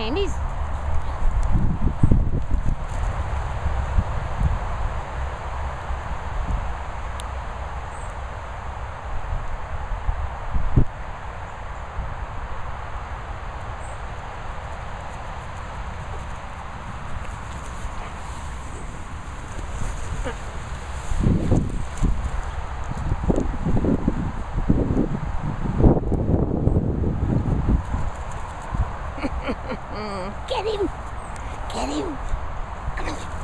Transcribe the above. name. He's get him! Get him! Come on!